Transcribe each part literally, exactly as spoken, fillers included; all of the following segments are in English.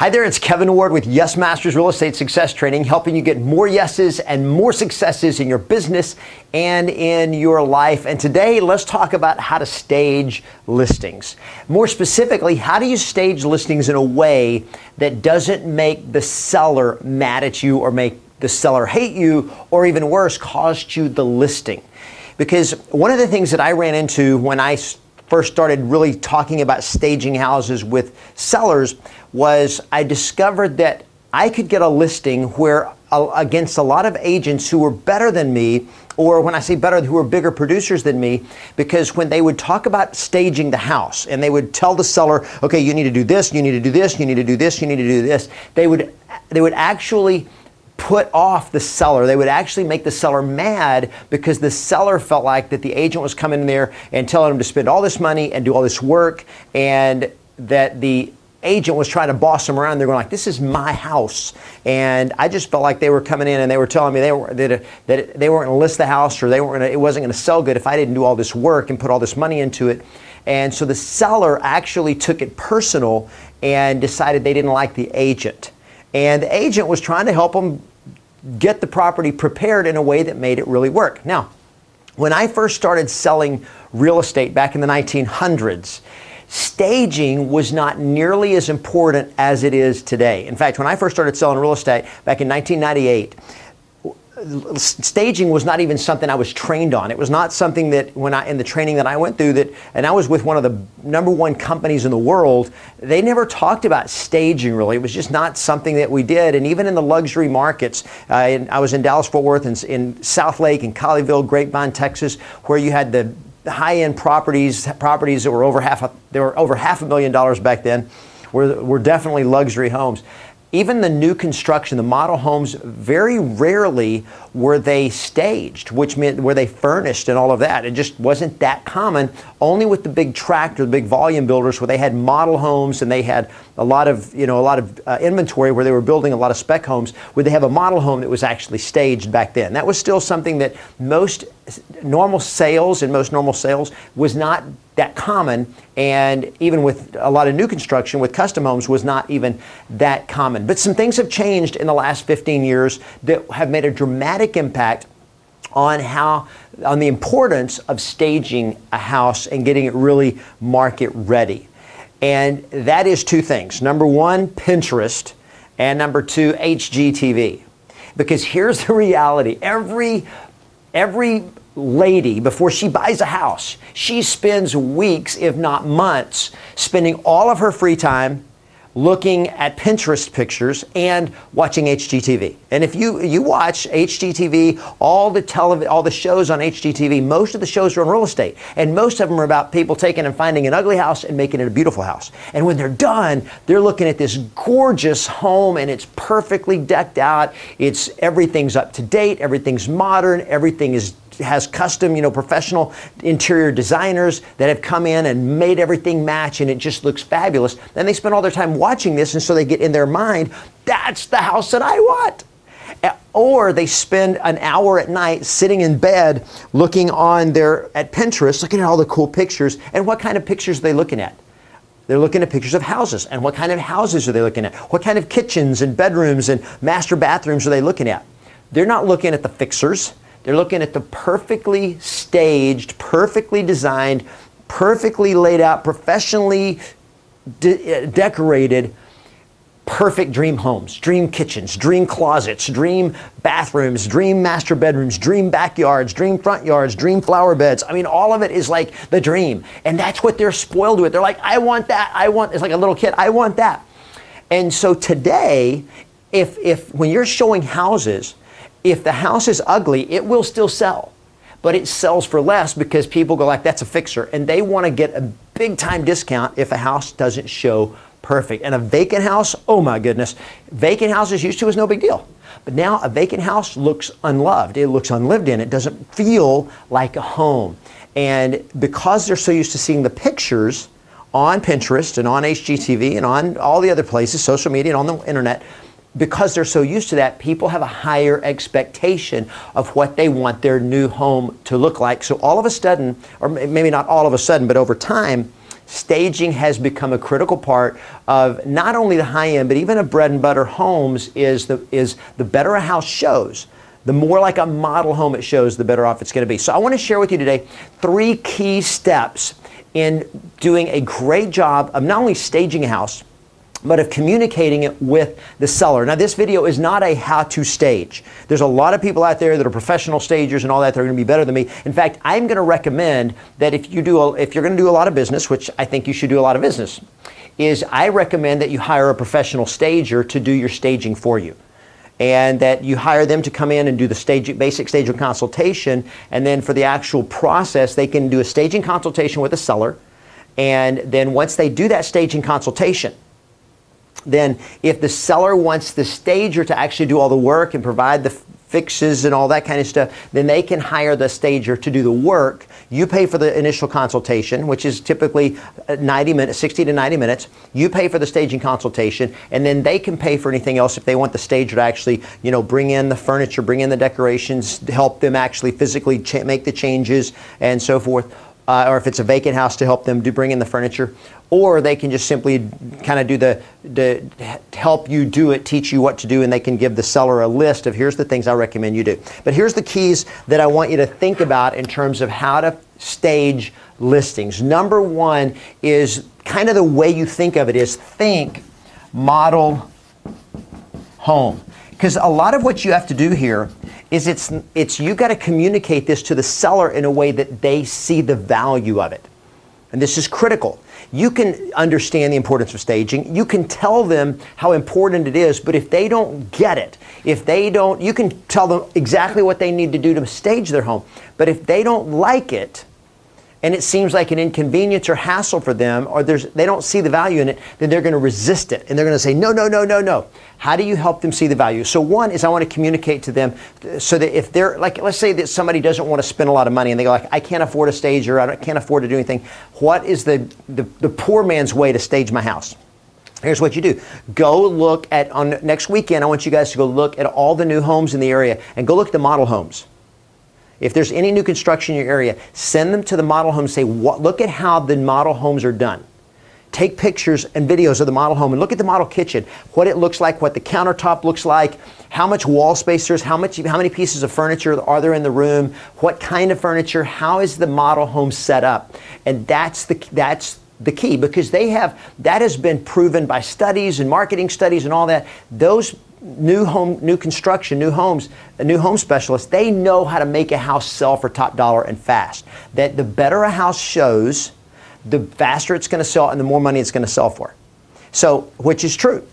Hi there, it's Kevin Ward with Yes Masters Real Estate Success Training, helping you get more yeses and more successes in your business and in your life. And today, let's talk about how to stage listings. More specifically, how do you stage listings in a way that doesn't make the seller mad at you or make the seller hate you, or even worse, cost you the listing? Because one of the things that I ran into when I first started really talking about staging houses with sellers was I discovered that I could get a listing where uh, against a lot of agents who were better than me, or when I say better, who were bigger producers than me, because when they would talk about staging the house and they would tell the seller, okay, you need to do this, you need to do this, you need to do this, you need to do this, they would they would actually put off the seller. They would actually make the seller mad because the seller felt like that the agent was coming in there and telling them to spend all this money and do all this work, and that the agent was trying to boss them around. They're going like, this is my house. And I just felt like they were coming in and they were telling me they were, that, that they weren't going to list the house, or they weren't gonna, it wasn't going to sell good if I didn't do all this work and put all this money into it. And so the seller actually took it personal and decided they didn't like the agent. And the agent was trying to help them get the property prepared in a way that made it really work. Now, when I first started selling real estate back in the nineteen hundreds, staging was not nearly as important as it is today. In fact, when I first started selling real estate back in nineteen ninety-eight, staging was not even something I was trained on. It was not something that when I, in the training that I went through that, and I was with one of the number one companies in the world, they never talked about staging really. It was just not something that we did. And even in the luxury markets, uh, in, I was in Dallas-Fort Worth and in Southlake and Colleyville, Grapevine, Texas, where you had the high-end properties, properties that were over half, a, they were over half a million dollars back then, were, were definitely luxury homes. Even the new construction, the model homes, very rarely were they staged, which meant were they furnished and all of that. It just wasn't that common. Only with the big tractor, the big volume builders, where they had model homes and they had a lot of, you know, a lot of uh, inventory, where they were building a lot of spec homes, would they have a model home that was actually staged back then. That was still something that most normal sales and most normal sales was not that common, and even with a lot of new construction with custom homes was not even that common. But some things have changed in the last fifteen years that have made a dramatic impact on how, on the importance of staging a house and getting it really market ready. And that is two things. Number one, Pinterest, and number two, H G T V. Because here's the reality. Every, every lady, before she buys a house, she spends weeks, if not months, spending all of her free time looking at Pinterest pictures and watching H G T V. And if you you watch H G T V, all the telev all the shows on H G T V, most of the shows are on real estate, and most of them are about people taking and finding an ugly house and making it a beautiful house. And when they're done, they're looking at this gorgeous home, and it's perfectly decked out. It's everything's up to date, everything's modern, everything is has custom, you know, professional interior designers that have come in and made everything match, and it just looks fabulous. And they spend all their time watching this, and so they get in their mind, that's the house that I want. Or they spend an hour at night sitting in bed looking on their, at Pinterest, looking at all the cool pictures. And what kind of pictures are they looking at? They're looking at pictures of houses. And what kind of houses are they looking at? What kind of kitchens and bedrooms and master bathrooms are they looking at? They're not looking at the fixers. They're looking at the perfectly staged, perfectly designed, perfectly laid out, professionally de decorated, perfect dream homes, dream kitchens, dream closets, dream bathrooms, dream master bedrooms, dream backyards, dream front yards, dream flower beds. I mean, all of it is like the dream. And that's what they're spoiled with. They're like, I want that. I want, it's like a little kid. I want that. And so today, if, if when you're showing houses, if the house is ugly, it will still sell, but it sells for less because people go like, that's a fixer, and they want to get a big time discount if a house doesn't show perfect. And a vacant house, oh my goodness, vacant houses used to was no big deal, but now a vacant house looks unloved. It looks unlived in. It doesn't feel like a home. And because they're so used to seeing the pictures on Pinterest and on H G T V and on all the other places, social media and on the internet, because they're so used to that, people have a higher expectation of what they want their new home to look like. So all of a sudden, or maybe not all of a sudden, but over time, Staging has become a critical part of not only the high end, but even a bread and butter homes is the, is the better a house shows, the more like a model home it shows, the better off it's going to be. So I want to share with you today three key steps in doing a great job of not only staging a house, but of communicating it with the seller. Now, this video is not a how to stage. There's a lot of people out there that are professional stagers and all that. They're going to be better than me. In fact, I'm going to recommend that if you do, a, if you're going to do a lot of business, which I think you should do a lot of business, is I recommend that you hire a professional stager to do your staging for you, and that you hire them to come in and do the stage, basic staging consultation, and then for the actual process, they can do a staging consultation with a seller, and then once they do that staging consultation, then if the seller wants the stager to actually do all the work and provide the fixes and all that kind of stuff, then they can hire the stager to do the work. You pay for the initial consultation, which is typically ninety minutes, sixty to ninety minutes. You pay for the staging consultation, and then they can pay for anything else if they want the stager to actually, you know, bring in the furniture, bring in the decorations, help them actually physically cha- make the changes and so forth. Uh, or if it's a vacant house, to help them do bring in the furniture, or they can just simply kind of do the, the help you do it, teach you what to do, and they can give the seller a list of here's the things I recommend you do. But here's the keys that I want you to think about in terms of how to stage listings. Number one is kind of the way you think of it is think model home. Because a lot of what you have to do here is it's, it's you got to communicate this to the seller in a way that they see the value of it. And this is critical. You can understand the importance of staging. You can tell them how important it is, but if they don't get it, if they don't, you can tell them exactly what they need to do to stage their home. But if they don't like it, and it seems like an inconvenience or hassle for them, or there's, they don't see the value in it, then they're going to resist it. And they're going to say, no, no, no, no, no. How do you help them see the value? So one is I want to communicate to them so that if they're, like, let's say that somebody doesn't want to spend a lot of money and they go like, I can't afford a stager, I can't afford to do anything. What is the, the, the poor man's way to stage my house? Here's what you do. Go look at, on next weekend, I want you guys to go look at all the new homes in the area and go look at the model homes. If there's any new construction in your area, send them to the model home and say, what, look at how the model homes are done. Take pictures and videos of the model home and look at the model kitchen, what it looks like, what the countertop looks like, how much wall space there's, how much, how many pieces of furniture are there in the room, what kind of furniture, how is the model home set up. And that's the, that's the key, because they have, that has been proven by studies and marketing studies and all that. Those new home, new construction, new homes, new home specialists, they know how to make a house sell for top dollar and fast. That the better a house shows, the faster it's going to sell and the more money it's going to sell for. So, which is true.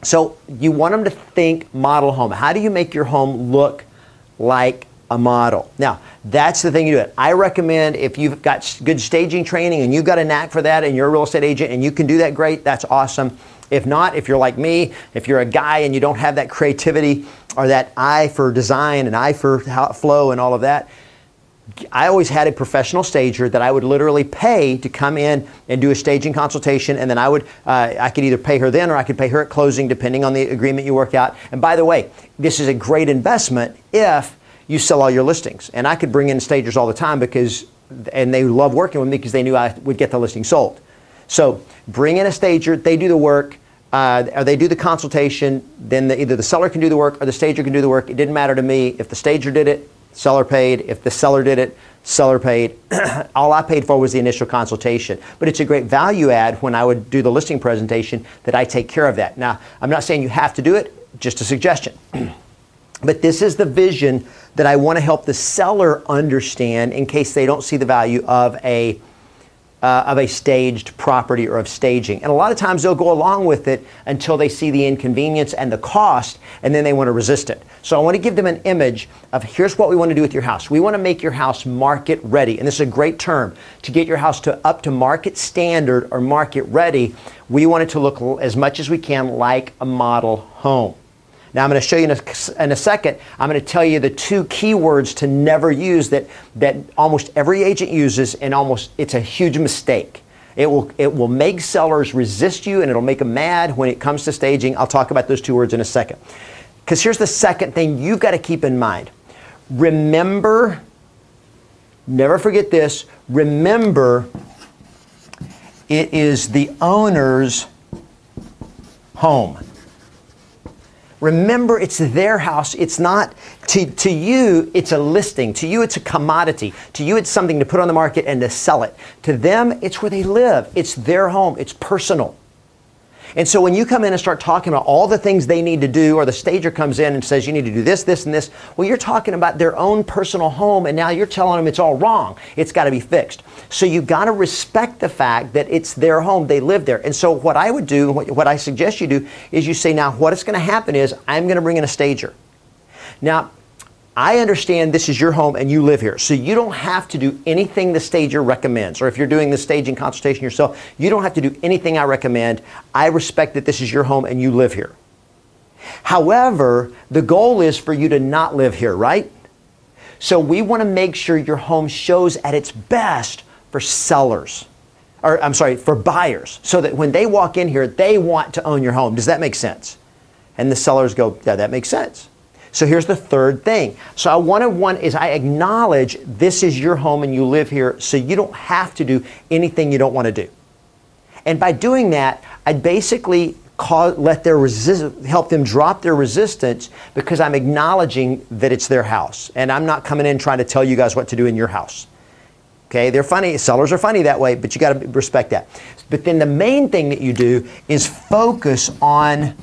So you want them to think model home. How do you make your home look like a model? Now, that's the thing you do it. I recommend if you've got good staging training and you've got a knack for that and you're a real estate agent and you can do that, great, that's awesome. If not, if you're like me, if you're a guy and you don't have that creativity or that eye for design and eye for flow and all of that, I always had a professional stager that I would literally pay to come in and do a staging consultation, and then I would, uh, I could either pay her then or I could pay her at closing depending on the agreement you work out. And by the way, this is a great investment if you sell all your listings. And I could bring in stagers all the time because, and they love working with me because they knew I would get the listing sold. So bring in a stager, they do the work, uh, or they do the consultation, then the, either the seller can do the work or the stager can do the work. It didn't matter to me if the stager did it, seller paid. If the seller did it, seller paid. All I paid for was the initial consultation. But it's a great value add when I would do the listing presentation that I take care of that. Now, I'm not saying you have to do it, just a suggestion. But this is the vision that I want to help the seller understand in case they don't see the value of a Uh, of a staged property or of staging. And a lot of times they'll go along with it until they see the inconvenience and the cost, and then they want to resist it. So I want to give them an image of here's what we want to do with your house. We want to make your house market ready. And this is a great term, to get your house to up to market standard or market ready. We want it to look as much as we can like a model home. Now I'm going to show you in a, in a second, I'm going to tell you the two keywords to never use that, that almost every agent uses, and almost it's a huge mistake. It will, it will make sellers resist you and it'll make them mad when it comes to staging. I'll talk about those two words in a second. Because here's the second thing you've got to keep in mind. Remember, never forget this, remember It is the owner's home. Remember, it's their house. It's not, to, to you, it's a listing. To you, it's a commodity. To you, it's something to put on the market and to sell it. To them, it's where they live. It's their home. It's personal. And so when you come in and start talking about all the things they need to do, or the stager comes in and says, you need to do this, this, and this, well, you're talking about their own personal home, and now you're telling them it's all wrong. It's got to be fixed. So you've got to respect the fact that it's their home. They live there. And so what I would do, what, what I suggest you do, is you say, now what is going to happen is I'm going to bring in a stager. Now, I understand this is your home and you live here, so you don't have to do anything the stager recommends. Or if you're doing the staging consultation yourself, you don't have to do anything I recommend. I respect that this is your home and you live here. However, the goal is for you to not live here, right? So we want to make sure your home shows at its best for sellers, or I'm sorry, for buyers, so that when they walk in here, they want to own your home. Does that make sense? And the sellers go, yeah, that makes sense. So here's the third thing. So I want to one is I acknowledge this is your home and you live here, so you don't have to do anything you don't want to do. And by doing that, I basically cause, let their resist, help them drop their resistance, because I'm acknowledging that it's their house, and I'm not coming in trying to tell you guys what to do in your house. Okay, they're funny. Sellers are funny that way, but you got to respect that. But then the main thing that you do is focus on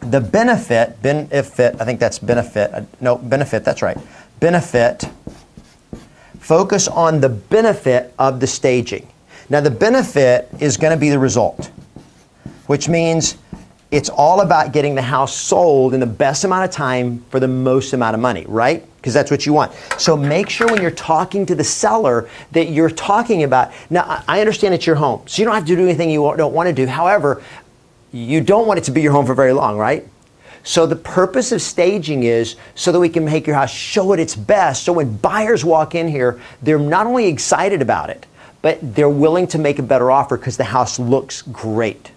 the benefit, benefit, I think that's benefit, no, benefit, that's right, benefit, focus on the benefit of the staging. Now the benefit is going to be the result, which means it's all about getting the house sold in the best amount of time for the most amount of money, right? Because that's what you want. So make sure when you're talking to the seller that you're talking about, now I understand it's your home, so you don't have to do anything you don't want to do. However, you don't want it to be your home for very long, right? So the purpose of staging is so that we can make your house show at its best, so when buyers walk in here, they're not only excited about it, but they're willing to make a better offer because the house looks great.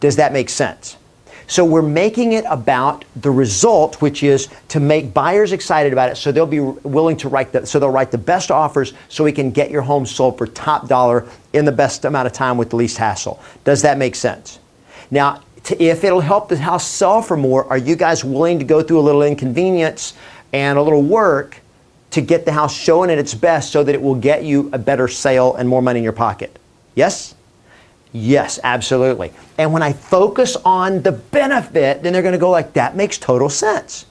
Does that make sense? So we're making it about the result, which is to make buyers excited about it, so they'll be willing to write the, so they'll write the best offers, so we can get your home sold for top dollar in the best amount of time with the least hassle. Does that make sense? Now, to, if it'll help the house sell for more, are you guys willing to go through a little inconvenience and a little work to get the house showing at its best, so that it will get you a better sale and more money in your pocket? Yes? Yes, absolutely. And when I focus on the benefit, then they're going to go like, that makes total sense.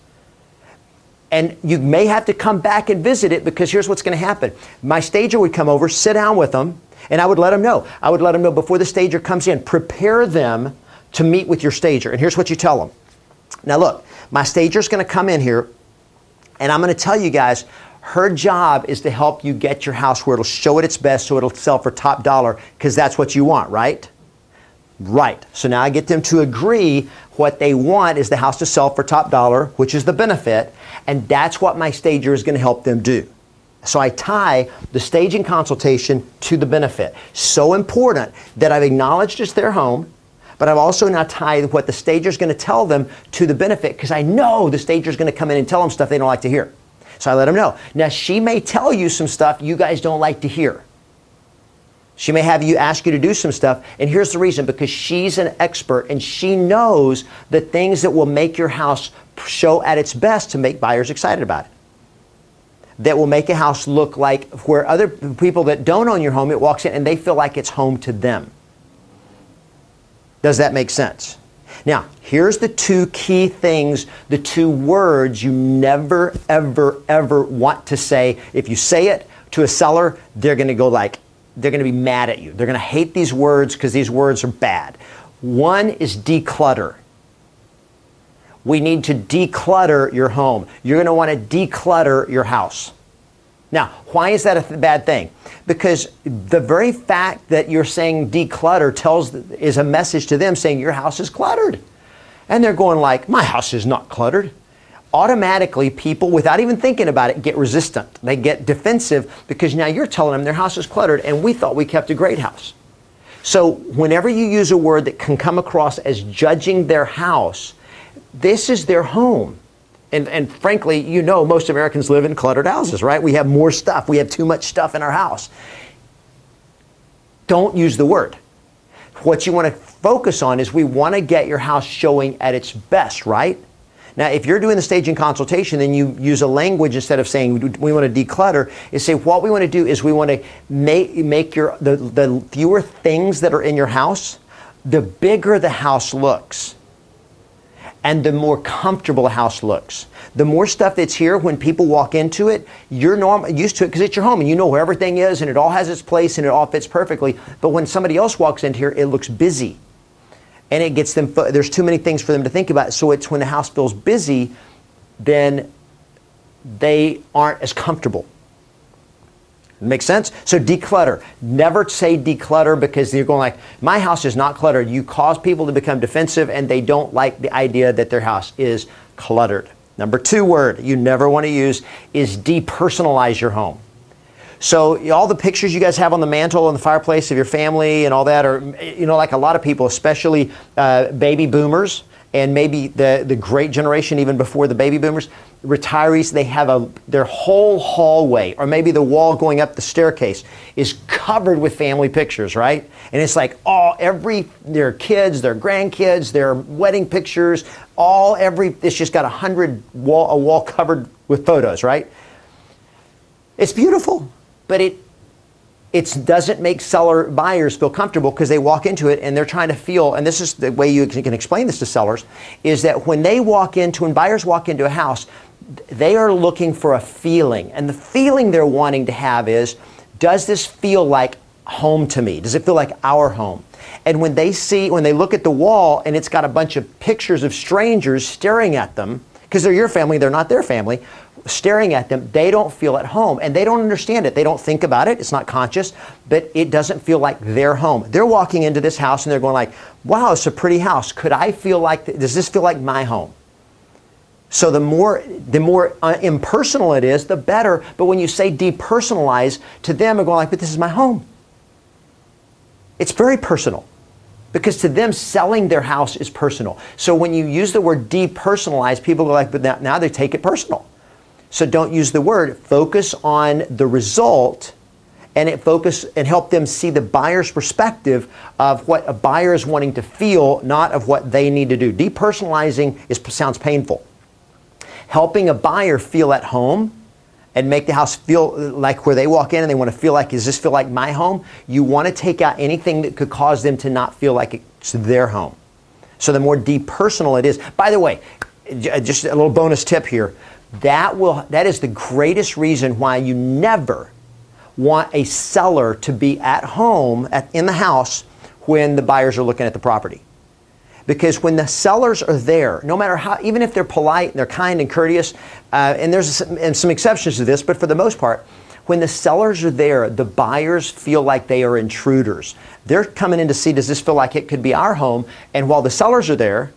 And you may have to come back and visit it, because here's what's going to happen. My stager would come over, sit down with them, and I would let them know. I would let them know before the stager comes in, prepare them to meet with your stager. And here's what you tell them. Now look, my stager's going to come in here, and I'm going to tell you guys, her job is to help you get your house where it'll show at its best, so it'll sell for top dollar, because that's what you want, right? Right. So now I get them to agree what they want is the house to sell for top dollar, which is the benefit, and that's what my stager is going to help them do. So I tie the staging consultation to the benefit. So important that I've acknowledged it's their home, but I've also now tied what the stager is going to tell them to the benefit, because I know the stager is going to come in and tell them stuff they don't like to hear. So I let them know. Now, she may tell you some stuff you guys don't like to hear. She may have you ask you to do some stuff, and here's the reason, because she's an expert and she knows the things that will make your house show at its best to make buyers excited about it. That will make a house look like where other people that don't own your home, it walks in and they feel like it's home to them. Does that make sense? Now, here's the two key things, the two words you never, ever, ever want to say. If you say it to a seller, they're going to go like, they're going to be mad at you. They're going to hate these words, because these words are bad. One is declutter. We need to declutter your home. You're going to want to declutter your house. Now, why is that a th- bad thing? Because the very fact that you're saying declutter tells is a message to them saying your house is cluttered. And they're going like, my house is not cluttered. Automatically, people, without even thinking about it, get resistant. They get defensive, because now you're telling them their house is cluttered, and we thought we kept a great house. So whenever you use a word that can come across as judging their house, this is their home. And, and frankly, you know, most Americans live in cluttered houses, right? We have more stuff. We have too much stuff in our house. Don't use the word. What you want to focus on is we want to get your house showing at its best, right? Now, if you're doing the staging consultation, then you use a language instead of saying we want to declutter, is say what we want to do is we want to make, make your, the, the fewer things that are in your house, the bigger the house looks. And the more comfortable the house looks. The more stuff that's here, when people walk into it, you're normal, used to it because it's your home and you know where everything is and it all has its place and it all fits perfectly. But when somebody else walks into here, it looks busy. And it gets them, there's too many things for them to think about. So it's when the house feels busy, then they aren't as comfortable. Makes sense? So declutter. Never say declutter because you're going like, my house is not cluttered. You cause people to become defensive and they don't like the idea that their house is cluttered. Number two word you never want to use is depersonalize your home. So all the pictures you guys have on the mantle and the fireplace of your family and all that are, you know, like a lot of people, especially uh, baby boomers and maybe the, the great generation even before the baby boomers, retirees, they have a, their whole hallway or maybe the wall going up the staircase is covered with family pictures, right? And it's like all, every, their kids, their grandkids, their wedding pictures, all every, it's just got a hundred wall, a wall covered with photos, right? It's beautiful. But it it doesn't make seller buyers feel comfortable because they walk into it and they're trying to feel, and this is the way you can explain this to sellers, is that when they walk into, when buyers walk into a house, they are looking for a feeling. And the feeling they're wanting to have is, does this feel like home to me? Does it feel like our home? And when they see, when they look at the wall and it's got a bunch of pictures of strangers staring at them, because they're your family, they're not their family, staring at them, they don't feel at home and they don't understand it. They don't think about it. It's not conscious, but it doesn't feel like their home. They're walking into this house and they're going like, wow, it's a pretty house. Could I feel like, th- does this feel like my home? So the more, the more uh, impersonal it is, the better. But when you say depersonalize to them, they're going like, but this is my home. It's very personal. Because to them, selling their house is personal. So when you use the word depersonalize, people go like, but now, now they take it personal. So don't use the word. Focus on the result and it focus and help them see the buyer's perspective of what a buyer is wanting to feel, not of what they need to do. Depersonalizing is, sounds painful. Helping a buyer feel at home and make the house feel like where they walk in and they want to feel like, does this feel like my home? You want to take out anything that could cause them to not feel like it's their home. So the more depersonal it is. By the way, just a little bonus tip here. That will, that is the greatest reason why you never want a seller to be at home, at, in the house, when the buyers are looking at the property. Because when the sellers are there, no matter how, even if they're polite and they're kind and courteous, uh, and there's some, and some exceptions to this, but for the most part, when the sellers are there, the buyers feel like they are intruders. They're coming in to see, does this feel like it could be our home? And while the sellers are there,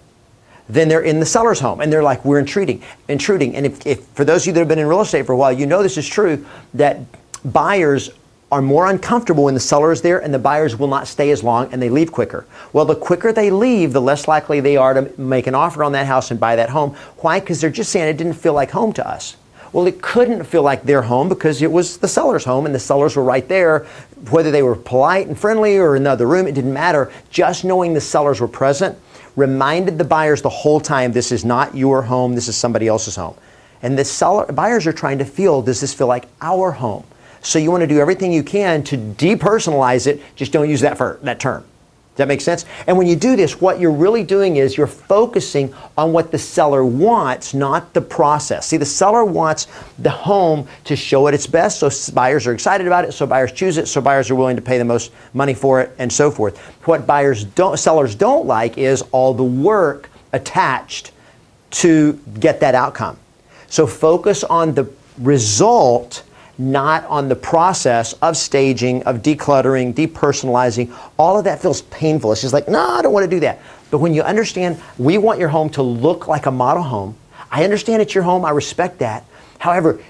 then they're in the seller's home and they're like, we're intruding, intruding. And if, if for those of you that have been in real estate for a while, you know this is true, that buyers are more uncomfortable when the seller is there and the buyers will not stay as long and they leave quicker. Well, the quicker they leave, the less likely they are to make an offer on that house and buy that home. Why? Because they're just saying it didn't feel like home to us. Well, it couldn't feel like their home because it was the seller's home and the sellers were right there. Whether they were polite and friendly or in another room, it didn't matter. Just knowing the sellers were present reminded the buyers the whole time, this is not your home, this is somebody else's home. And the seller, buyers are trying to feel, does this feel like our home? So you want to do everything you can to depersonalize it, just don't use that, for, that term. Does that make sense? And when you do this, what you're really doing is you're focusing on what the seller wants, not the process. See, the seller wants the home to show at its best, so buyers are excited about it, so buyers choose it, so buyers are willing to pay the most money for it, and so forth. What buyers don't, sellers don't like is all the work attached to get that outcome. So focus on the result, not on the process of staging, of decluttering, depersonalizing. All of that feels painful. It's just like, no, I don't want to do that. But when you understand, we want your home to look like a model home. I understand it's your home. I respect that. However,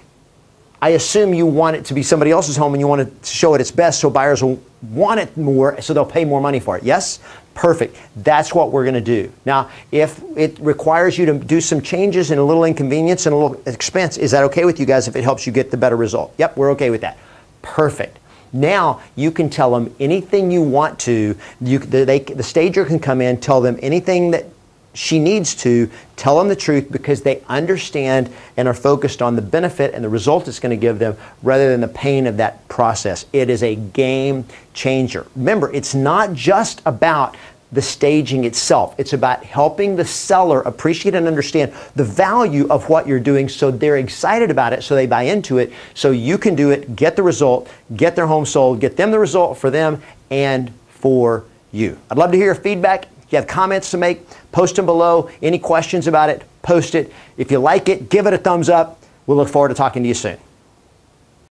I assume you want it to be somebody else's home and you want it to show it its best so buyers will want it more, so they'll pay more money for it. Yes? Perfect. That's what we're going to do. Now, if it requires you to do some changes and a little inconvenience and a little expense, is that okay with you guys if it helps you get the better result? Yep, we're okay with that. Perfect. Now you can tell them anything you want to. You, they, the stager can come in, tell them anything that she needs to, tell them the truth, because they understand and are focused on the benefit and the result it's going to give them rather than the pain of that process. It is a game changer. Remember, it's not just about the staging itself. It's about helping the seller appreciate and understand the value of what you're doing, so they're excited about it, so they buy into it, so you can do it, get the result, get their home sold, get them the result for them and for you. I'd love to hear your feedback. If you have comments to make, post them below. Any questions about it, post it. If you like it, give it a thumbs up. We'll look forward to talking to you soon.